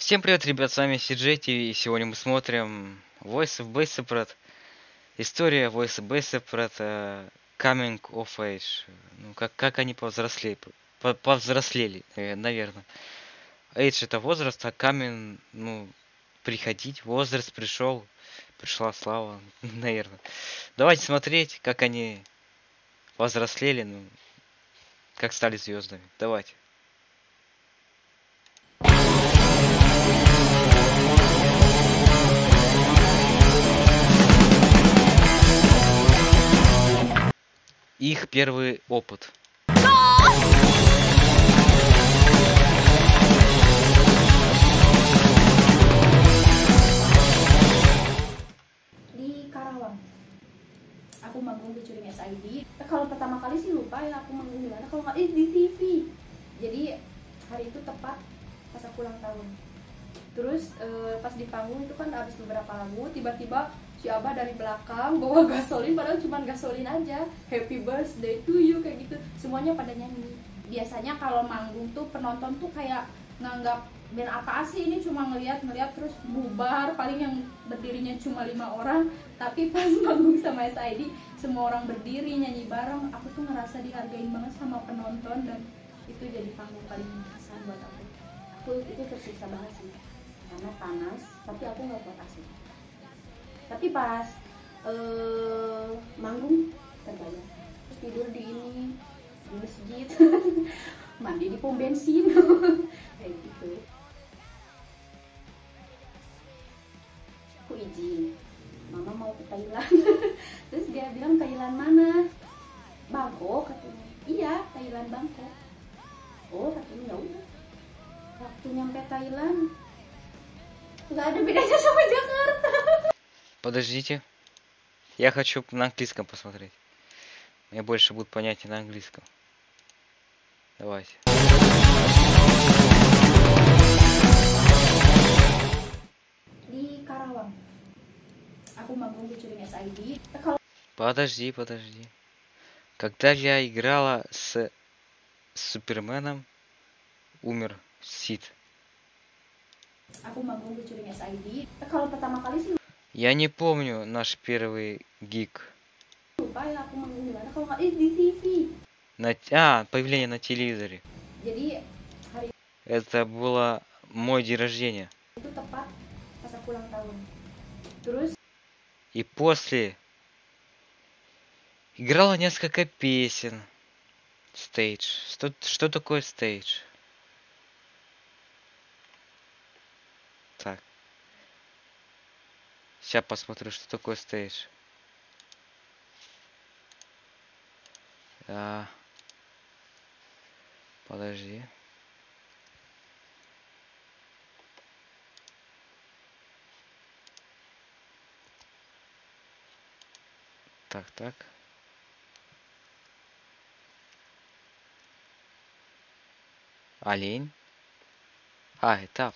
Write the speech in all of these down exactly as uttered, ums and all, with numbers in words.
Всем привет, ребят, с вами СиджейTV, и сегодня мы смотрим Voice of Baceprot. История Voice of Baceprot uh, Coming of Age. Ну, как, как они повзрослели, по повзрослели, наверное. Age — это возраст, а Coming, ну, приходить, возраст пришел, пришла слава, наверное. Давайте смотреть, как они повзрослели, ну, как стали звездами. Давайте. Их первый опыт. Terus eh, pas di panggung itu kan habis beberapa lagu, tiba-tiba si Abah dari belakang bawa gasolin, padahal cuma gasolin aja, happy birthday to you kayak gitu, semuanya pada nyanyi. Biasanya kalau manggung tuh penonton tuh kayak nganggap band apa sih ini, cuma ngeliat-ngeliat terus bubar, paling yang berdirinya cuma lima orang. Tapi pas manggung sama S I D semua orang berdiri nyanyi bareng, aku tuh ngerasa dihargain banget sama penonton, dan itu jadi panggung paling berkesan buat aku. Aku itu tersisa banget sih. Karena panas, tapi aku nggak kuat asli. Tapi pas uh, manggung terbayang, terus tidur di ini, di masjid, mandi di pom bensin, kayak gitu. Aku izin, mama mau ke Thailand. Terus dia bilang, Thailand mana? Bangkok katanya. Iya, Thailand Bangkok. Oh katanya, ya udah. Waktu nyampe Thailand, подождите, я хочу на английском посмотреть. Мне больше будут понятия на английском. Давайте. Подожди, подожди. Когда я играла с Суперменом, умер Сид. Я не помню наш первый гиг. На... А, появление на телевизоре. Это было мой день рождения. И после играла несколько песен. Стейдж. Что, что такое стейдж? Так, сейчас посмотрю, что такое стейдж. А, подожди. Так, так. Олень. А, этап.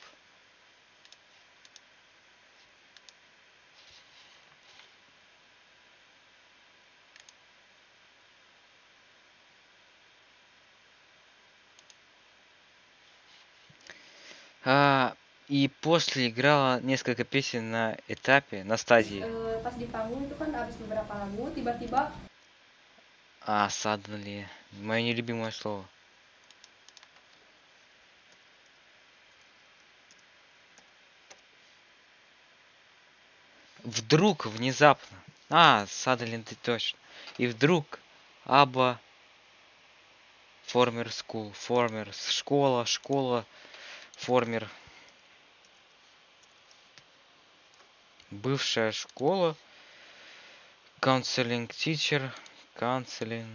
А, и после играла несколько песен на этапе, на стадии. А, suddenly. Мое нелюбимое слово. Вдруг, внезапно. А, suddenly, ты точно. И вдруг, Аба, former school, former, школа, школа. Формер. Бывшая школа. Counseling teacher. Counseling.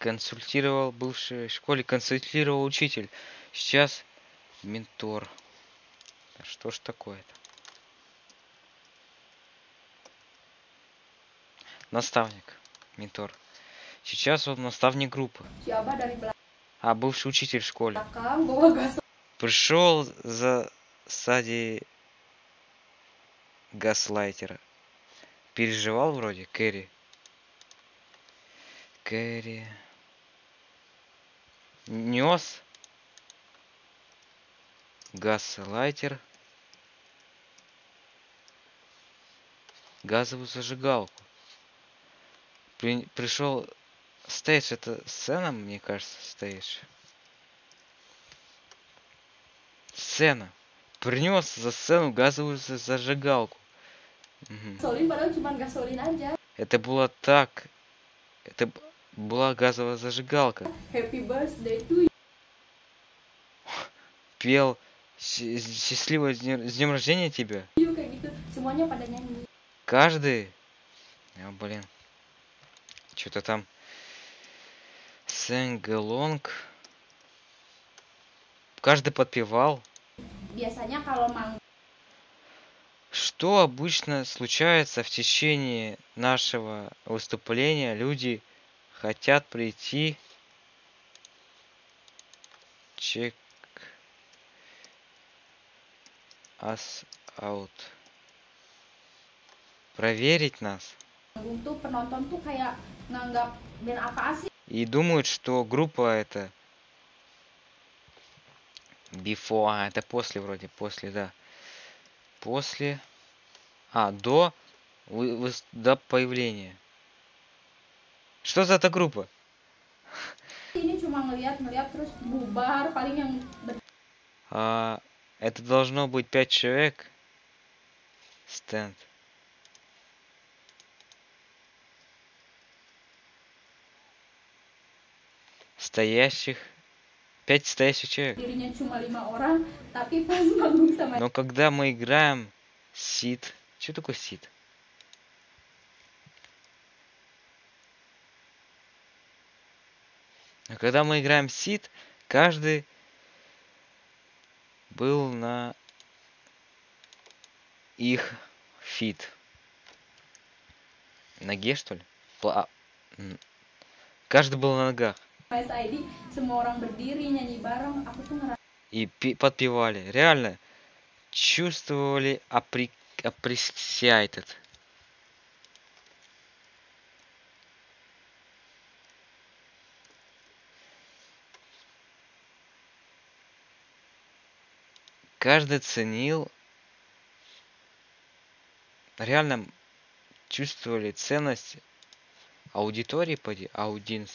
Консультировал в бывшей школе. Консультировал учитель. Сейчас ментор. Что ж такое-то? Наставник. Ментор. Сейчас он наставник группы. А бывший учитель в школе. Пришел за сади газлайтера. Переживал вроде Кэрри. Кэрри. Нес. Газ-лайтер. Газовую зажигалку. При... Пришел стейдж. Это сцена, мне кажется, стейдж. Сцена. Принес за сцену газовую зажигалку. Угу. Это было так. Это была газовая зажигалка. Пел счастливое с днем рождения тебе. Каждый. О, блин. Что-то там. Сэнгэлонг. Каждый подпевал. Что обычно случается в течение нашего выступления? Люди хотят прийти. Check us out. Проверить нас. И думают, что группа это... Before, а, это после вроде, после, да. После, а, до, вы, вы, до появления. Что за эта группа? А, это должно быть пять человек. Стенд. Стоящих. Пять стоящих человек. Но когда мы играем сид... Что такое сид? Но когда мы играем сид, каждый был на их фит. Ноге, что ли? Пла... Каждый был на ногах. И подпевали. Реально. Чувствовали appreciated. Каждый ценил. Реально чувствовали ценность аудитории. Аудиенс.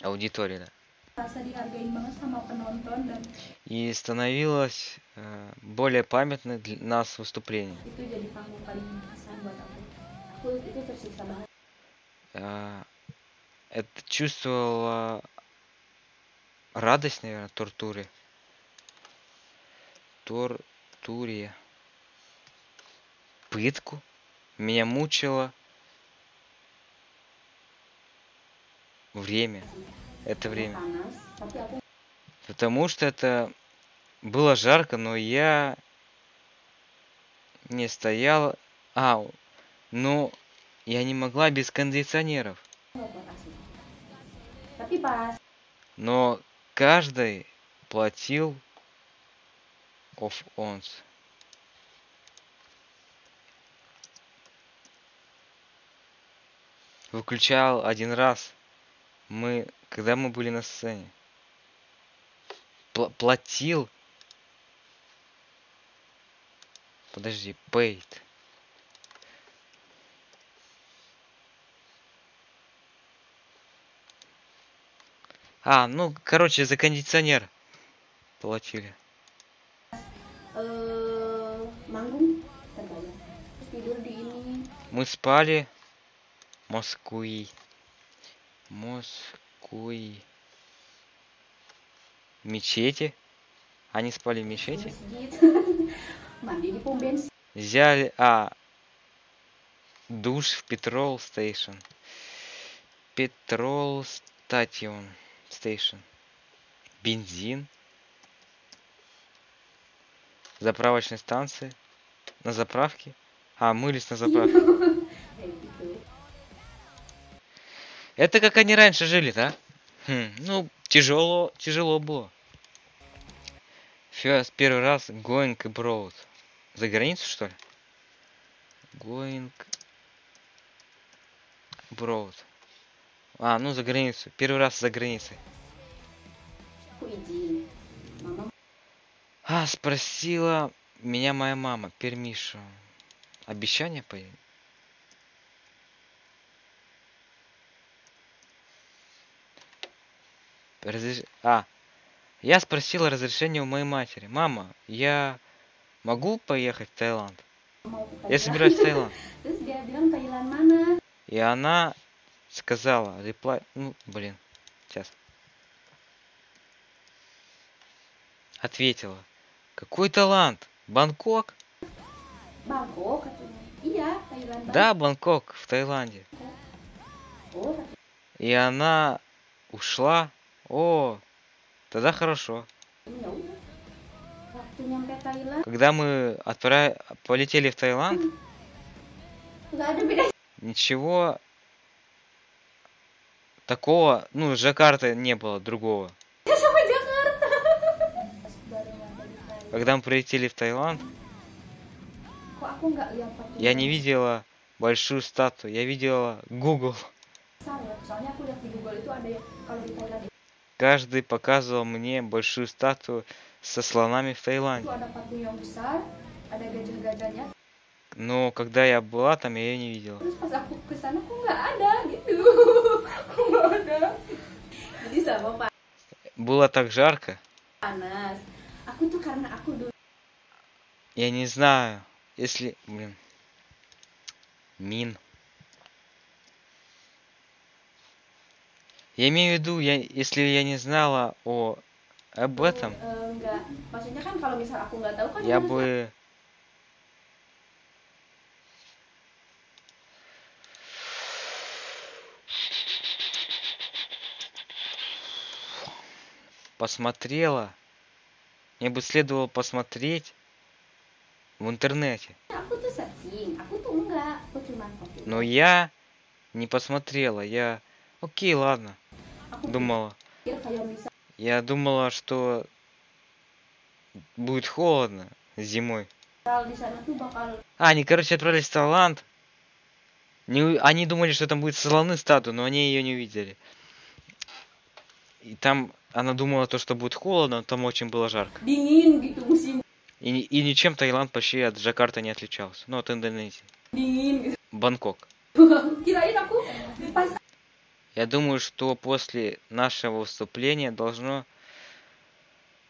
Аудитория. И становилось э, более памятным для нас выступление. Э, это чувствовало радость, наверное, тортуре. Тортуре. Пытку. Меня мучило. Время. Это время. Потому что это было жарко, но я не стоял. А, ну, я не могла без кондиционеров. Но каждый платил of ons. Выключал один раз. Мы, когда мы были на сцене, пла платил, подожди, paid, а, ну, короче, за кондиционер платили. Мы спали, Москвы. Москуи. Мечети. Они спали в мечети. Взяли, а, душ в Petrol Station. Petrol Station. Station. Бензин. Заправочные станции. На заправке. А, мылись на заправке. Это как они раньше жили, да? Хм, ну, тяжело, тяжело было. First, первый раз going abroad. За границу, что ли? Going Broad. А, ну за границу. Первый раз за границей. Уйди. Мама. А, спросила меня моя мама. Пермишу. Обещание поедет. Разреш... А, я спросила разрешение у моей матери. Мама, я могу поехать в Таиланд? Я собираюсь в Таиланд. И она сказала, реплай... ну, блин, сейчас. Ответила. Какой Таиланд? Бангкок? Бангкок, и я, Таиланд. Да, Бангкок, в Таиланде. И она ушла. О, тогда хорошо. Когда мы отправ... полетели в Таиланд, ничего такого, ну, Джакарты не было другого. Когда мы прилетели в Таиланд, я не видела большую статую, я видела Google. Каждый показывал мне большую статую со слонами в Таиланде. Но когда я была там, я ее не видела. Было так жарко. Я не знаю, если... Блин. Мин. Я имею в виду, я, если я не знала о, об этом, я бы... посмотрела. Мне бы следовало посмотреть в интернете. Но я не посмотрела, я... Окей, ладно. Думала. Я думала, что будет холодно зимой. А, они, короче, отправились в Таиланд. Не... Они думали, что там будет слоны статуя, но они ее не увидели. И там она думала, то, что будет холодно, но там очень было жарко. И, и ничем Таиланд почти от Джакарты не отличался. Ну, от Индонезии. Бангкок. Я думаю, что после нашего выступления должно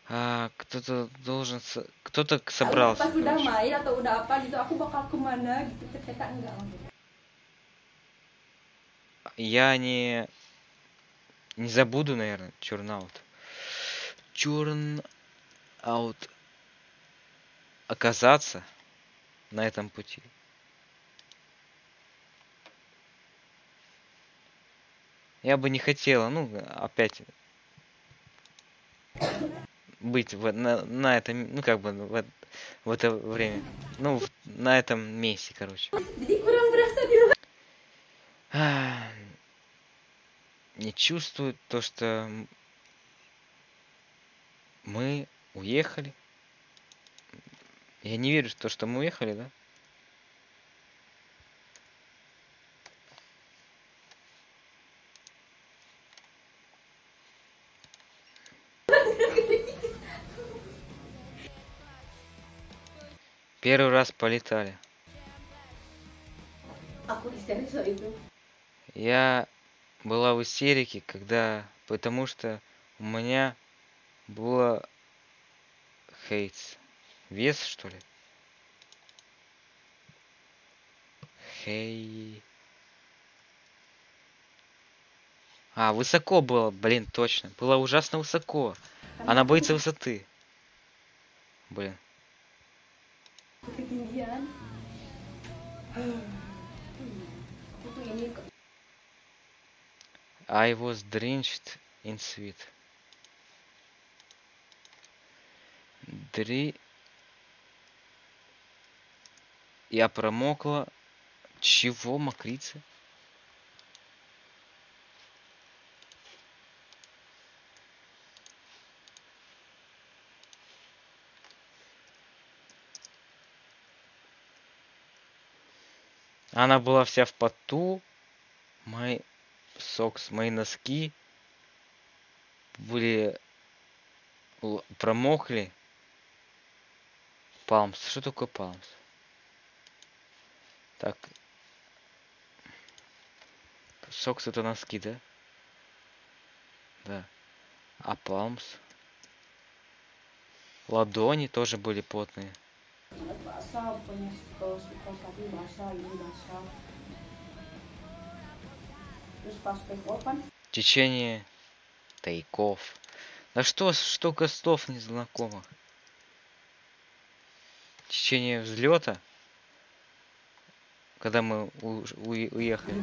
а, кто-то должен со... кто-то собрался. Я не не забуду, наверное, чернаут. Чернаут оказаться на этом пути. Я бы не хотела, ну, опять быть в, на, на этом, ну, как бы, в, в это время. Ну, в, на этом месте, короче. Не чувствую то, что мы уехали. Я не верю в то, что мы уехали, да? Первый раз полетали. Я была в истерике, когда... Потому что у меня было... Хейтс. Вес, что ли? Хей... А, высоко было, блин, точно. Было ужасно высоко. Она боится высоты. Блин. I was drenched in sweat. Дри... Я промокла. Чего, мокрица? Она была вся в поту, my socks, мои носки были промокли. Палмс, что такое палмс? Так, сокс это носки, да? Да. А палмс? Ладони тоже были потные. Течение тайков. Да что, столько слов незнакомых. Течение взлета. Когда мы у, у, уехали.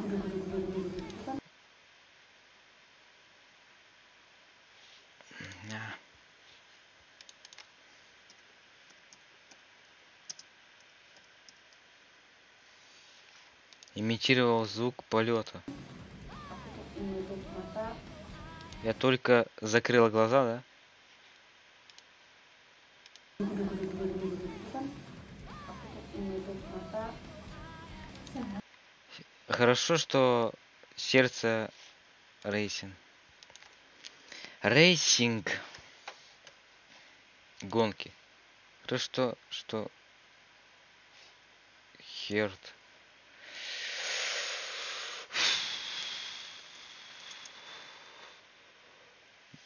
Имитировал звук полета. Я только закрыла глаза, да? Хорошо, что сердце рейсинг. Рейсинг. Гонки. Хорошо, что... что... Херт.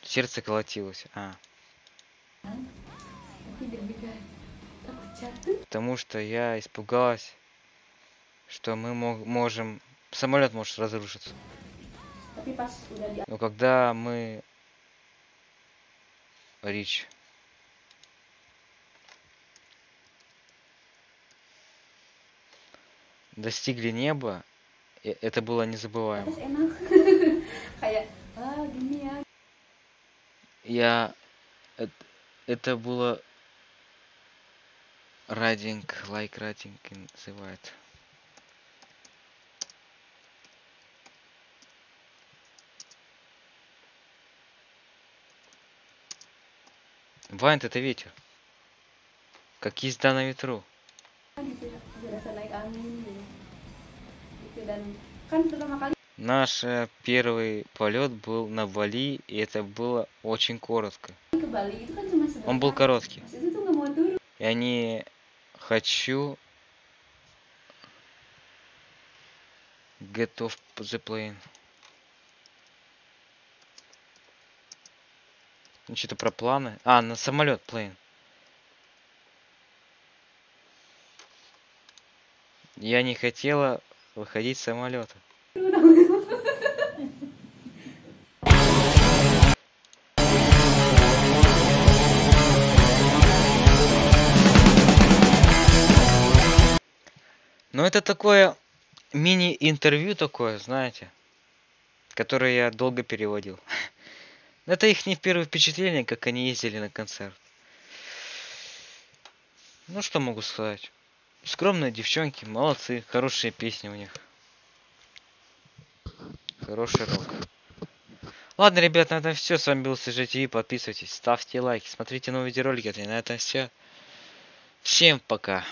Сердце колотилось. А. Потому что я испугалась, что мы мог, можем... Самолет может разрушиться. Но когда мы... Рич. Достигли неба. И это было незабываемо. Я... Это было... Riding, like riding называет. Wind это ветер. Как езда на ветру. Наш первый полет был на Бали, и это было очень коротко. Он был короткий. Я не хочу... Get off the plane. Ну что-то про планы. А, на самолет плейн. Я не хотела выходить с самолета. Но это такое мини-интервью такое, знаете, которое я долго переводил. Это их не первое впечатление, как они ездили на концерт. Ну что могу сказать? Скромные девчонки, молодцы, хорошие песни у них. Хороший рок. Ладно, ребят, на этом все. С вами был СиджейТV. Подписывайтесь, ставьте лайки, смотрите новые видеоролики. На этом все. Всем пока.